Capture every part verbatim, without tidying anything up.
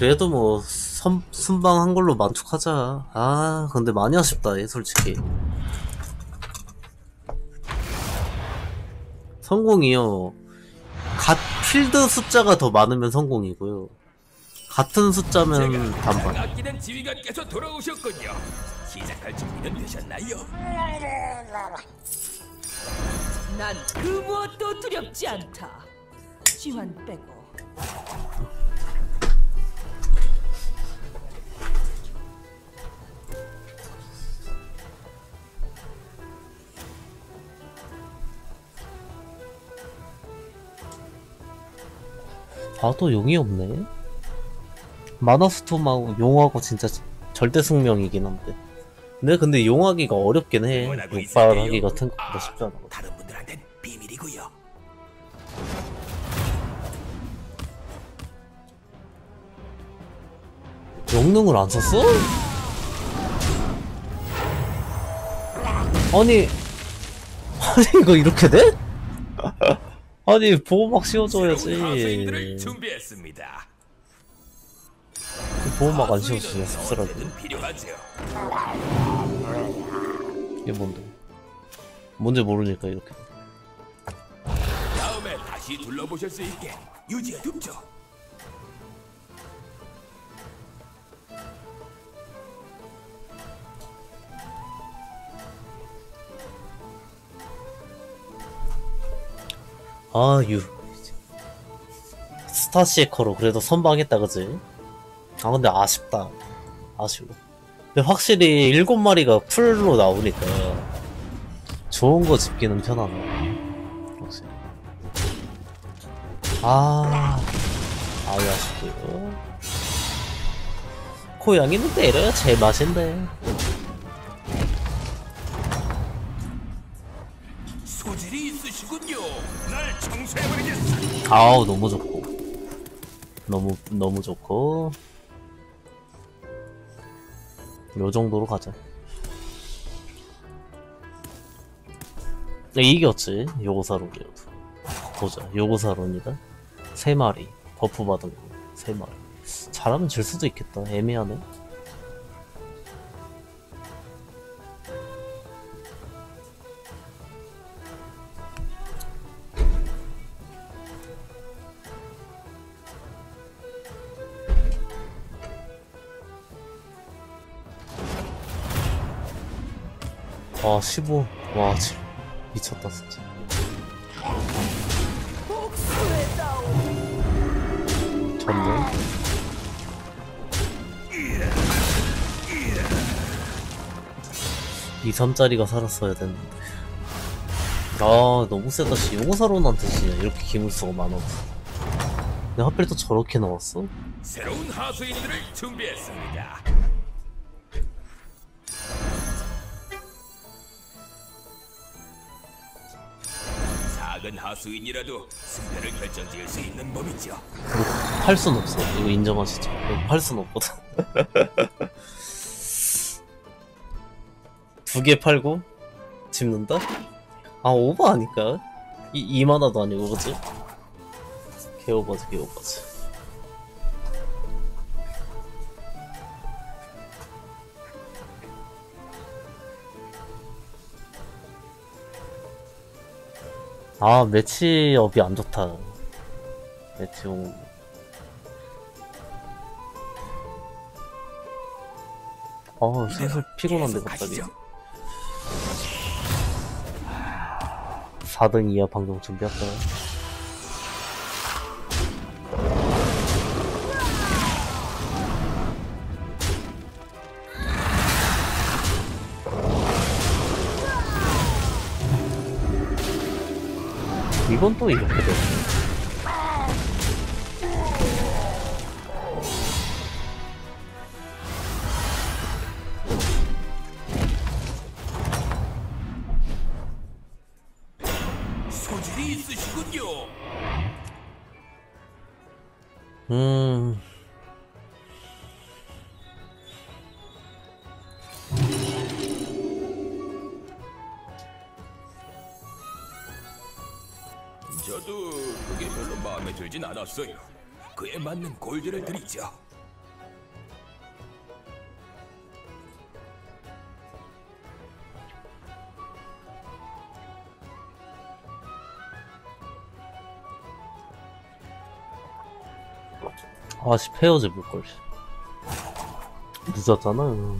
그래도 뭐 선, 순방한 걸로 만족하자. 아 근데 많이 아쉽다 얘 솔직히. 성공이요. 갓 필드 숫자가 더 많으면 성공이고요. 같은 숫자면 단반. 아끼는 지휘관께서 돌아오셨군요. 시작할 준비는 되셨나요? 난 그 무엇도 두렵지 않다. 지만 빼고. 봐도 용이 없네. 마나스톰하고 용하고 진짜 절대 숙명이긴 한데. 근데 근데 용하기가 어렵긴 해. 육발하기 같은 것보다 쉽지 않아. 다른 분들한테는 비밀이고요. 영능을 안 썼어? 아니 아니 이거 이렇게 돼? 아니 보호막 씌워줘야지. 보호막 안 씌워주냐 씁쓸하게. 이게 뭔데? 뭔지 모르니까 이렇게. 다음에 다시 둘러보실 수 있게 유지해 둡죠. 아, 유. 스타시에커로 그래도 선방했다, 그지? 아, 근데 아쉽다. 아쉬워. 근데 확실히 일곱 마리가 풀로 나오니까 좋은 거 집기는 편하다. 역시. 아, 아유, 아쉽고요. 고양이는 때려야 제맛인데. 소질이 있으시군요. 날 청소해버리겠어. 아우 너무 좋고 너무 너무 좋고 요 정도로 가자. 이겼지 요고사론이라도 보자. 요고사론이다. 세 마리 버프 받은 거 세 마리. 잘하면 질 수도 있겠다. 애매하네. 와 십오. 와 칠. 미쳤다 진짜. 전멸. 이, 삼짜리가 살았어야 됐는데. 아 너무 세다 씨. 용사론한테 진짜 이렇게 기물수가 많아서. 근데 하필 또 저렇게 나왔어? 새로운 하수인들을 준비했습니다. 작은 하수인이라도 승패를 결정지을 수 있는 법이죠. 팔 순 없어. 이거 인정하시죠. 팔 순 없거든. 두 개 팔고 집는다? 아 오버 아닐까? 이 이만화도 아니고 그치? 개 오버지 개 오버지. 아 매치업이 안 좋다. 매치업. 어 슬슬 피곤한데 갑자기. 사 등 이하 방송 준비할까요? 이건 또 이렇게 돼. 소질이 있으시군요. 음. 저도 그게 별로 마음에 들진 않았어요. 그에 맞는 골드를 드리죠. 아, 씨, 페어즈 볼걸. 늦었잖아요.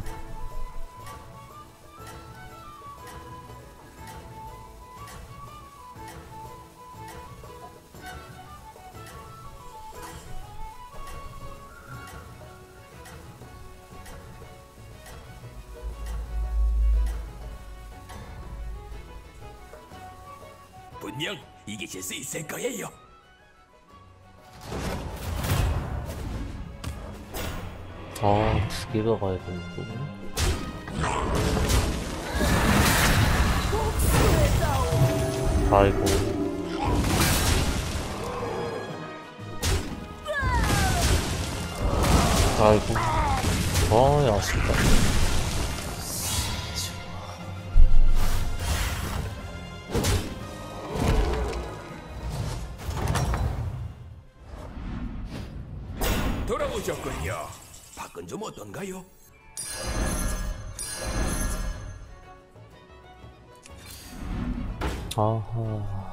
분명 이기실 수 있을 거예요. 아, 두 개가 가야겠네. 아이고. 아이고. 아, 아쉽다. 돌아오셨군요. 밖은 좀 어떤가요? 아하.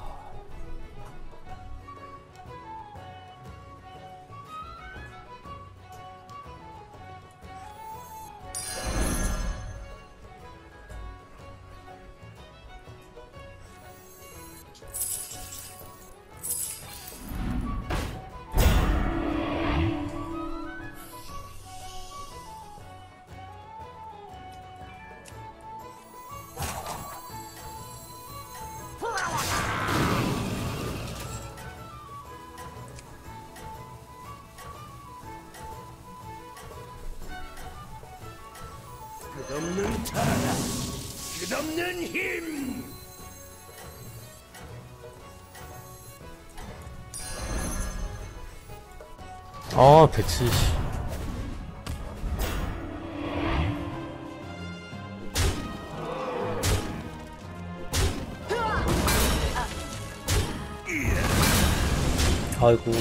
끝없는 타락, 끝없는 힘. 아, 백칠십. 아이고. 아이고.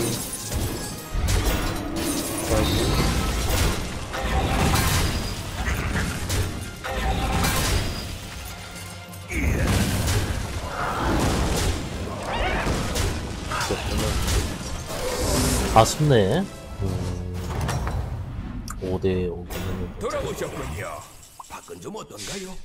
아쉽네. 음... 오 대 오기는 돌아오셨군요. 밖은 좀 어떤가요?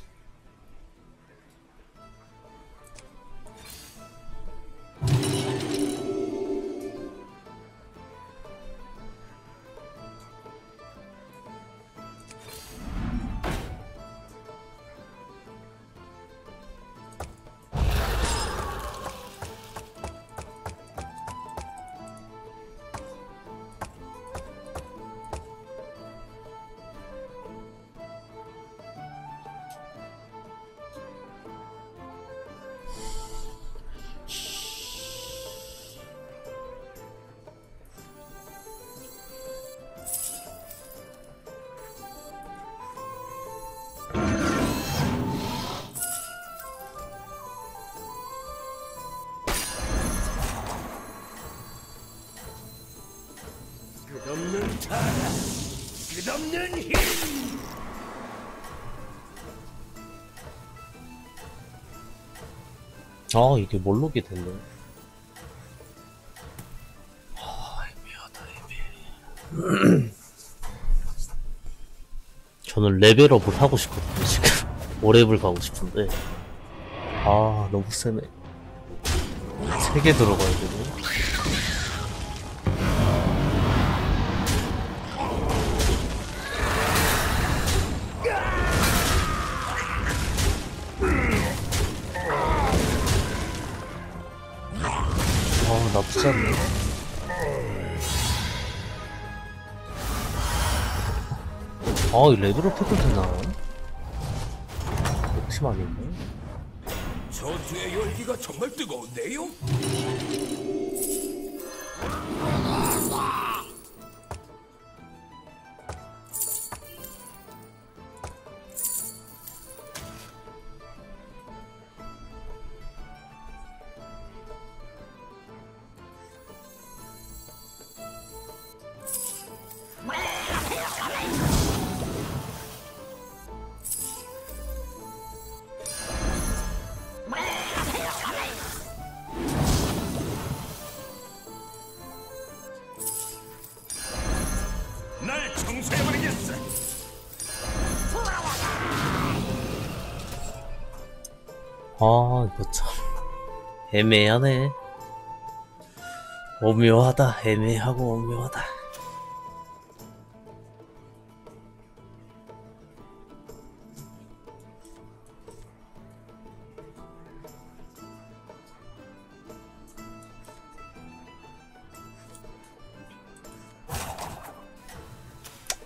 끝없는 타락, 끝없는 힘. 아, 이게 몰록이 됐네. 아, 애매하다, 애매해. 저는 레벨업을 하고 싶거든요, 지금. 오랩을 가고 싶은데. 아, 너무 세네. 세 개 들어가야 되네. 나쁘지 않네. 아, 이 레벨업 해도 되나? 욕심 아닌가? 전투의 열기가 정말 뜨거운데요? 아, 이거 참 애매하네. 오묘하다. 애매하고 오묘하다.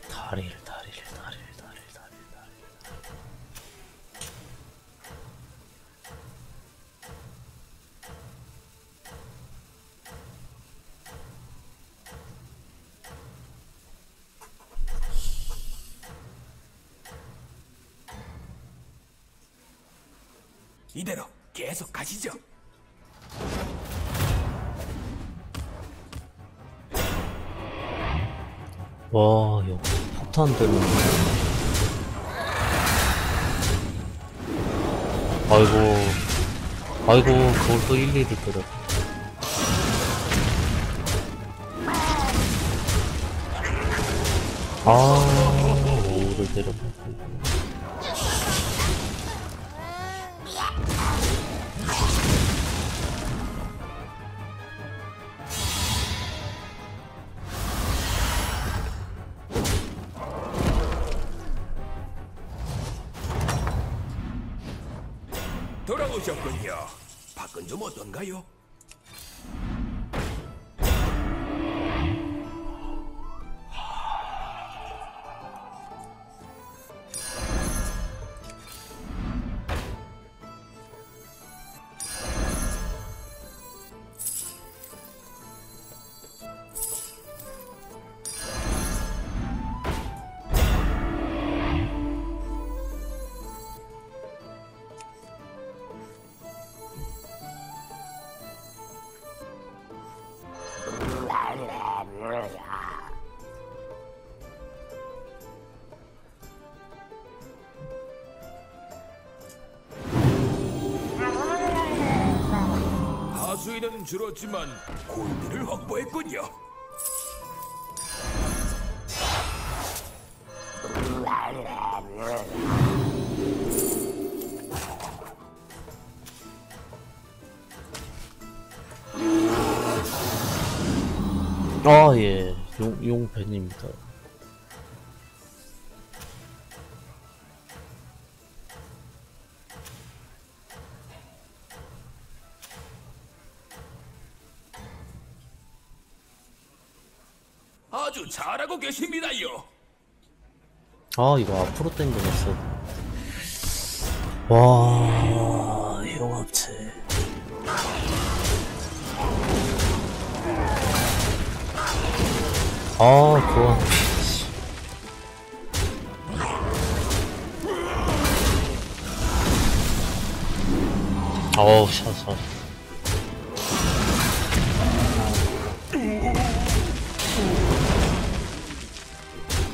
다리를 다리를 다리를 다리를 다리를 다리를 이대로 계속 가시죠. 와, 여기 폭탄 때문에. 아이고, 아이고, 그걸 또 일일이 때려. 아, 오를 때려. 돌아오셨군요. 밖은 좀 어떤가요? 하수인은 줄었지만 골드를 확보했군요. 아, 예, 용, 용팬입니다. 아주 잘하고 계십니다요. 아, 이거 앞으로 땡겨놨어. 와, 용합체. 아, 좋아. 어우, 샷, 샷.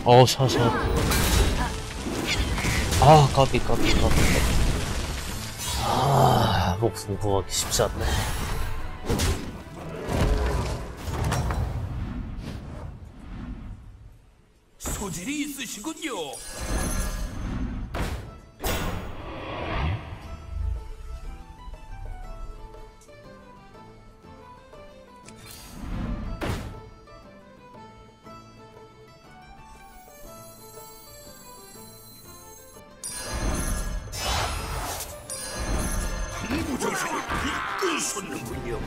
어우, 샷, 샷. 아, 까비, 까비, 까비, 까비. 아, 목숨 구하기 쉽지 않네. 소질이 있으시군요. 무조건 이끄셨는군요.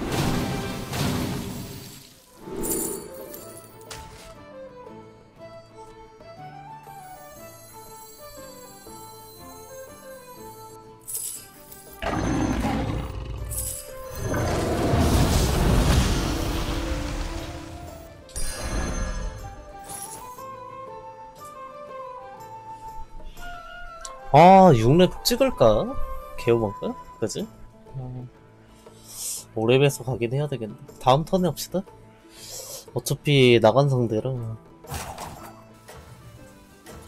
아, 육 렙 찍을까? 개오만가? 그지? 어, 오 렙에서 가긴 해야 되겠네. 다음 턴에 합시다. 어차피 나간 상대라.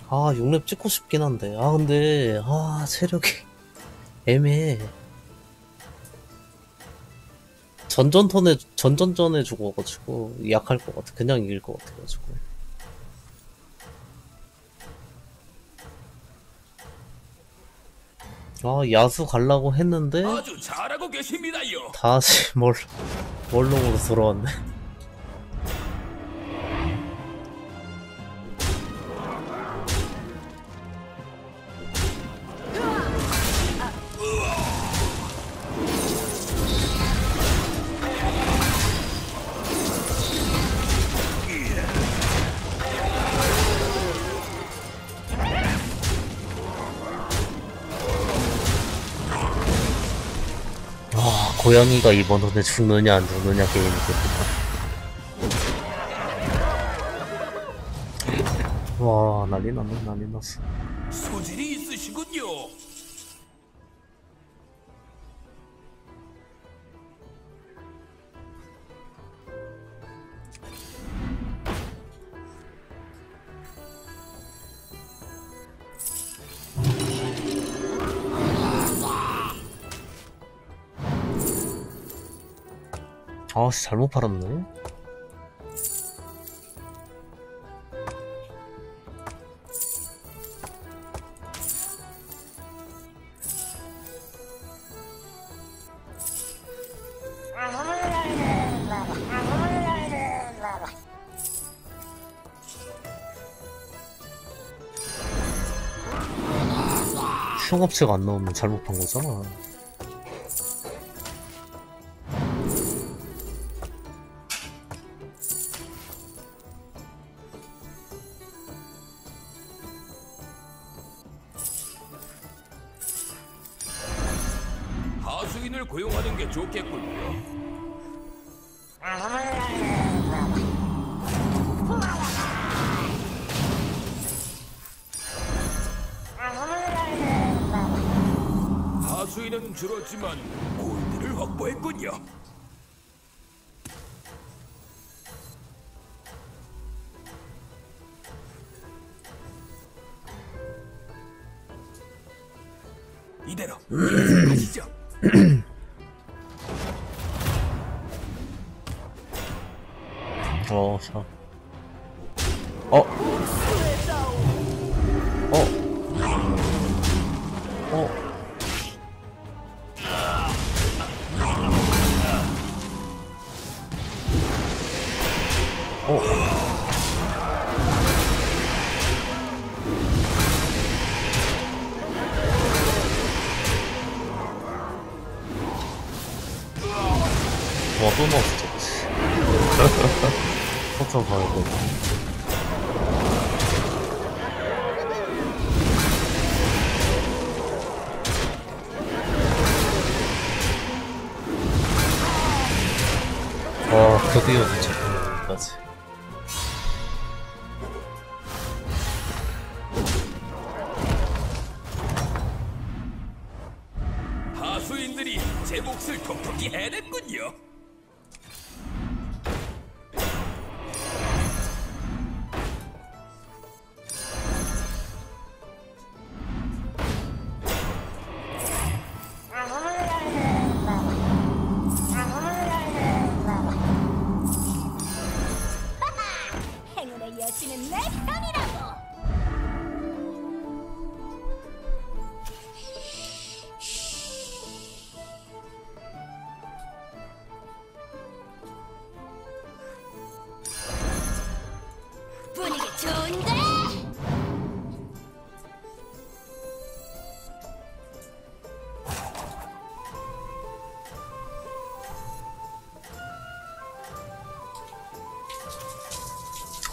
아, 육 렙 찍고 싶긴 한데. 아, 근데, 아, 체력이 애매해. 전전 턴에, 전전전에 죽어가지고, 약할 것 같아. 그냥 이길 것 같아가지고. 아, 야수 가려고 했는데 아주 잘하고 계십니다요. 다시 멀, 멀롱으로 돌아왔네. 고양이가 이번 턴에 죽느냐 안 죽느냐 게임이 됐구나. 와, 난리 났네, 난리 났어. 소질이 있으시군요. 아씨, 잘못 팔았네. 휴업체가 안 나오면 잘못 판 거잖아. 하수인을 고용하는 게 좋겠군요. 하수인은 줄었지만 골드를 확보했군요. 이대로 계속하시죠. 어, 참. 어, 어, 어. 어. 와, 또 넣었어. 포터 가야 돼. 와, 드디어 도착한 여기까지. 하수인들이 제 몫을 톡톡히 해냈군요.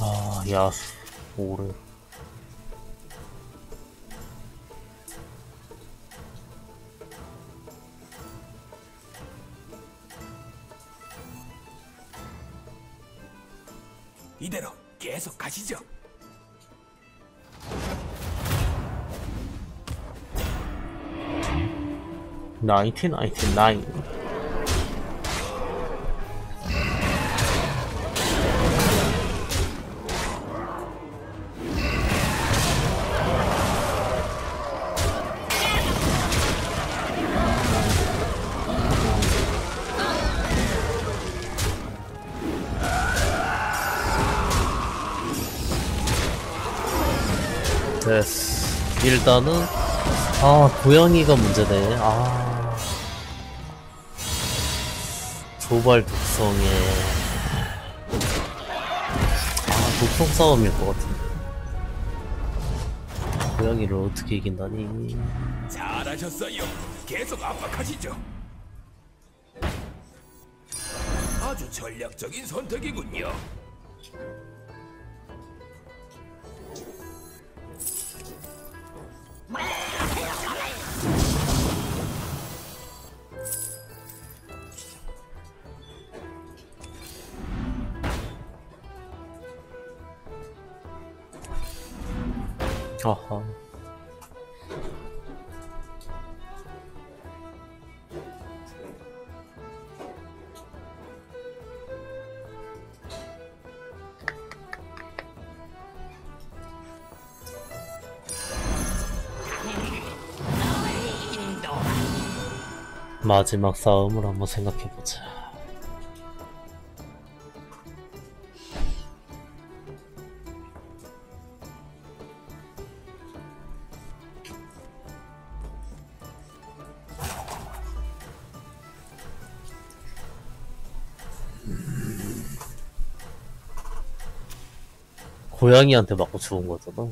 아, 야수 오래. 이대로 계속 가시죠. 천구백구십구. 됐어. 일단은 아, 고양이가 문제네. 아, 조발 독성에 아 독성 싸움일 것 같은데 고양이를 어떻게 이긴다니. 잘하셨어요. 계속 압박하시죠. 아주 전략적인 선택이군요. 어허. 마지막 싸움을 한번 생각해보자. 고양이한테 맞고 죽은 거잖아.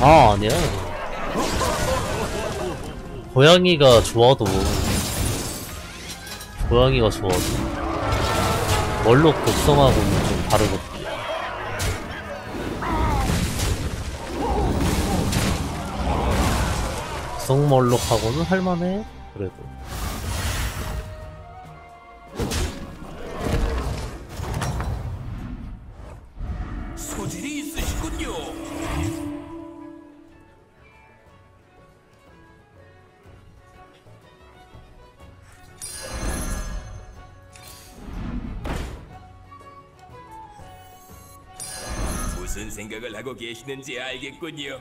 아, 아니야. 고양이가 좋아도 고양이가 좋아도 멀록 독성하고는 좀 다르거든. 독성멀록하고는 할만해. 그래도 소질이 있으시군요. 무슨 생각을 하고 계시는지 알겠군요.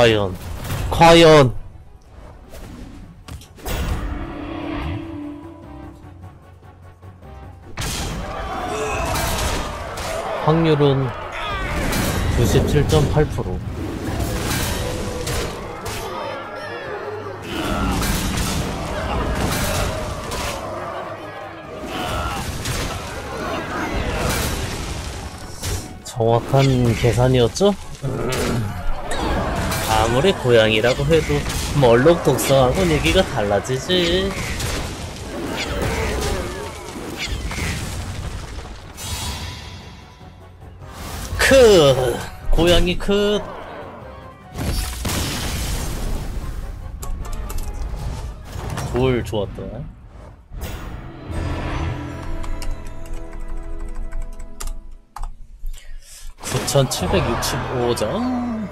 과연, 과연. 확률은 구십칠 점 팔 퍼센트. 정확한 계산이었죠? 아무리 고양이라고 해도 멀록 독성하고는 얘기가 달라지지. 크 고양이 크. 돌 좋았다. 구천칠백육십오 점.